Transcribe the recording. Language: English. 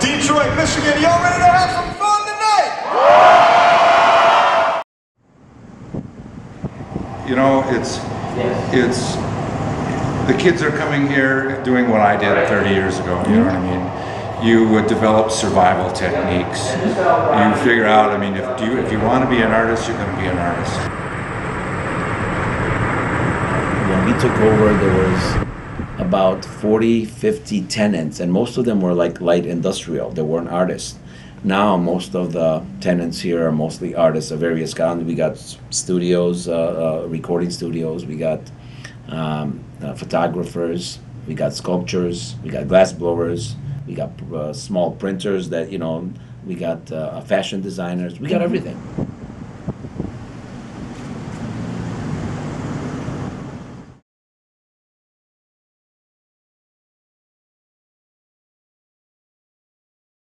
Detroit, Michigan. Y'all ready to have some fun tonight? You know, it's the kids are coming here doing what I did 30 years ago. You know what I mean? You would develop survival techniques. You figure out. I mean, if you want to be an artist, you're going to be an artist. When we took over, there was about 40, 50 tenants, and most of them were like light industrial. They weren't artists. Now most of the tenants here are mostly artists of various kinds. We got studios, recording studios, we got photographers, we got sculptures, we got glass blowers, we got small printers that, you know, we got fashion designers, we got everything.